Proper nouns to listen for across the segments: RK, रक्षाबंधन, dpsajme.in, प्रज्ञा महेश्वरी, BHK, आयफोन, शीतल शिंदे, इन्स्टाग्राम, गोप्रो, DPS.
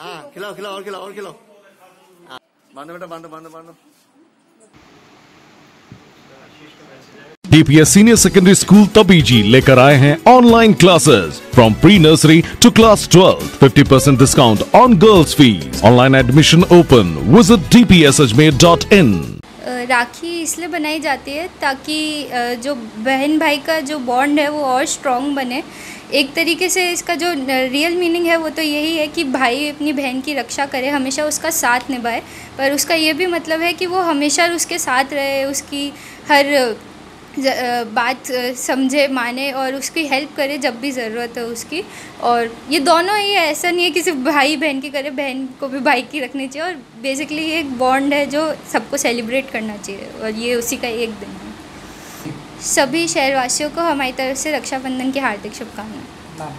खिलाओ खिलाओ और खिलाओ और खिलाओ। बांधो बेटा बांधो बांधो बांधो। DPS senior secondary school Tabiji लेकर आए हैं online classes from pre nursery to class 12। 50% discount on girls fees. Online admission open. Visit dpsajme.in। Rakhi इसलिए बनाई जाती है ताकि जो बहन भाई का जो बॉन्ड है वो और स्ट्रॉन्ग बने। एक तरीके से इसका जो रियल मीनिंग है वो तो यही है कि भाई अपनी बहन की रक्षा करे, हमेशा उसका साथ निभाए, पर उसका ये भी मतलब है कि वो हमेशा उसके साथ रहे, उसकी हर बात समझे, माने और उसकी हेल्प करे जब भी ज़रूरत है उसकी। और ये दोनों ही ऐसा नहीं है कि सिर्फ भाई बहन की करे, बहन को भी भाई की रखनी चाहिए। और बेसिकली ये एक बॉन्ड है जो सबको सेलिब्रेट करना चाहिए और ये उसी का एक दिन है। सभी शहरवासियों को हमारी तरफ से रक्षाबंधन की हार्दिक शुभकामनाएं।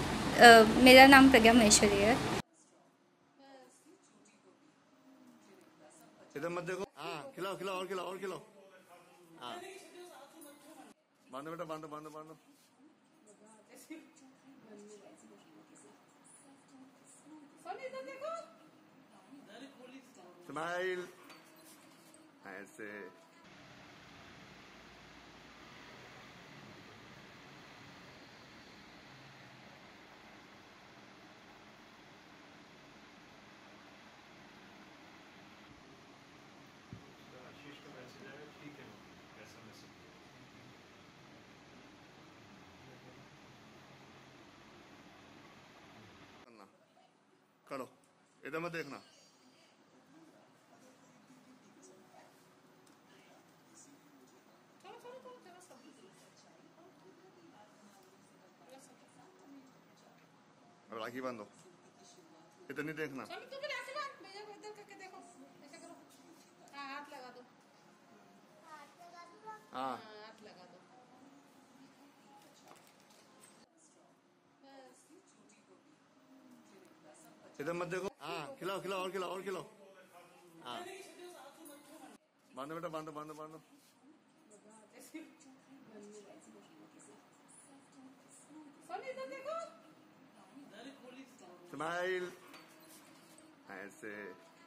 मेरा नाम प्रज्ञा महेश्वरी है। खिलाओ खिलाओ और खिलाओ और खिलाओ। बांधो बेटा बांधो बांधो बांधो। स्माइल ऐसे। खड़ो इधर मत देखना। राखी बांधो, इधर नहीं देखना। हाथ लगा दो, हाँ हाथ लगा दो। इधर मत देखो। खिलाओ खिलाओ और खिलाओ और खिलाओ। बांधो बेटा बांधो बांधो बांधो। स्माइल ऐसे।